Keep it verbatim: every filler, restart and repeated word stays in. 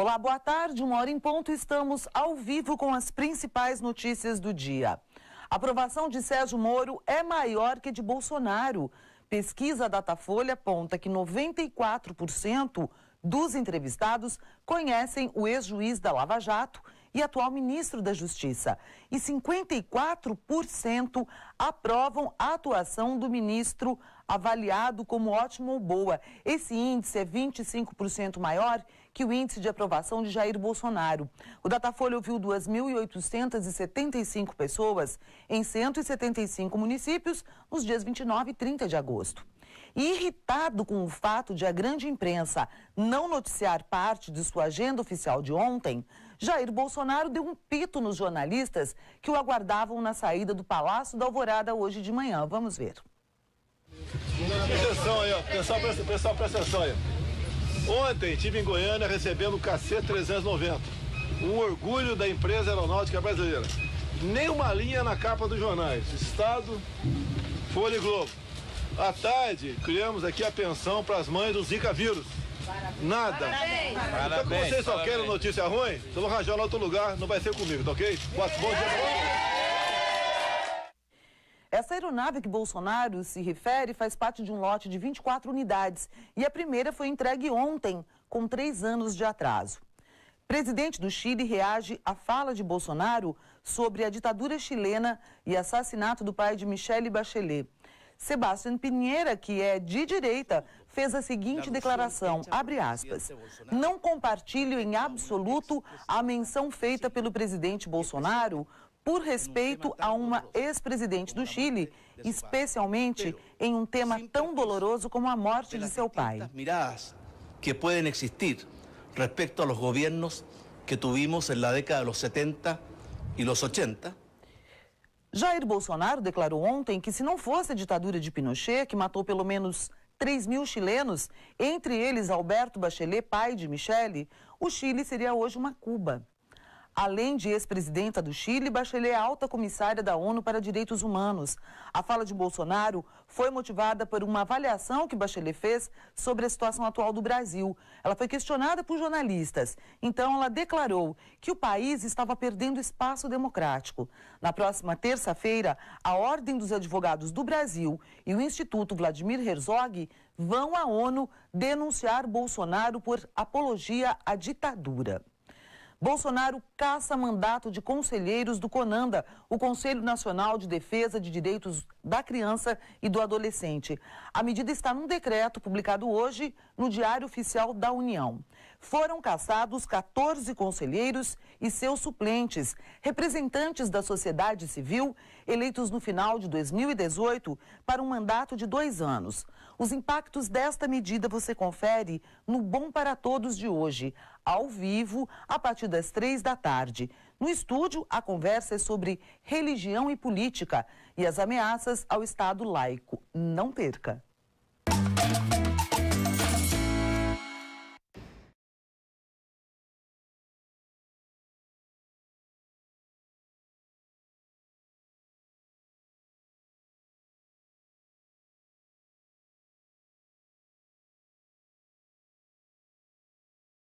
Olá, boa tarde, uma hora em ponto, estamos ao vivo com as principais notícias do dia. A aprovação de Sérgio Moro é maior que de Bolsonaro. Pesquisa Datafolha aponta que noventa e quatro por cento dos entrevistados conhecem o ex-juiz da Lava Jato e atual ministro da Justiça. E cinquenta e quatro por cento aprovam a atuação do ministro avaliado como ótimo ou boa. Esse índice é vinte e cinco por cento maior que o índice de aprovação de Jair Bolsonaro. O Datafolha ouviu duas mil oitocentas e setenta e cinco pessoas em cento e setenta e cinco municípios nos dias vinte e nove e trinta de agosto. E irritado com o fato de a grande imprensa não noticiar parte de sua agenda oficial de ontem, Jair Bolsonaro deu um pito nos jornalistas que o aguardavam na saída do Palácio da Alvorada hoje de manhã. Vamos ver. Presta atenção aí, ó. Pessoal, presta, pessoal, presta atenção aí. Ontem estive em Goiânia recebendo o K C trezentos e noventa, um orgulho da empresa aeronáutica brasileira. Nenhuma linha na capa dos jornais, Estado, Folha e Globo. À tarde, criamos aqui a pensão para as mães do Zika vírus. Nada. Parabéns. Então, como vocês só querem notícia ruim, se eu vou rajar em outro lugar, não vai ser comigo, tá ok? Boa, bom dia. Essa aeronave que Bolsonaro se refere faz parte de um lote de vinte e quatro unidades e a primeira foi entregue ontem, com três anos de atraso. Presidente do Chile reage à fala de Bolsonaro sobre a ditadura chilena e assassinato do pai de Michelle Bachelet. Sebastián Piñera, que é de direita, fez a seguinte declaração, abre aspas, não compartilho em absoluto a menção feita pelo presidente Bolsonaro por respeito a uma ex-presidente do Chile, especialmente em um tema tão doloroso como a morte de seu pai. Miradas que podem existir respecto a los gobiernos que tuvimos en la década de los setenta y los ochenta. Jair Bolsonaro declarou ontem que se não fosse a ditadura de Pinochet, que matou pelo menos três mil chilenos, entre eles Alberto Bachelet, pai de Michelle, o Chile seria hoje uma Cuba. Além de ex-presidenta do Chile, Bachelet é alta comissária da ONU para Direitos Humanos. A fala de Bolsonaro foi motivada por uma avaliação que Bachelet fez sobre a situação atual do Brasil. Ela foi questionada por jornalistas. Então, ela declarou que o país estava perdendo espaço democrático. Na próxima terça-feira, a Ordem dos Advogados do Brasil e o Instituto Vladimir Herzog vão à ONU denunciar Bolsonaro por apologia à ditadura. Bolsonaro caça mandato de conselheiros do CONANDA, o Conselho Nacional de Defesa de Direitos da Criança e do Adolescente. A medida está num decreto publicado hoje no Diário Oficial da União. Foram cassados quatorze conselheiros e seus suplentes, representantes da sociedade civil, eleitos no final de dois mil e dezoito para um mandato de dois anos. Os impactos desta medida você confere no Bom Para Todos de hoje, ao vivo, a partir das três da tarde. No estúdio, a conversa é sobre religião e política e as ameaças ao Estado laico. Não perca!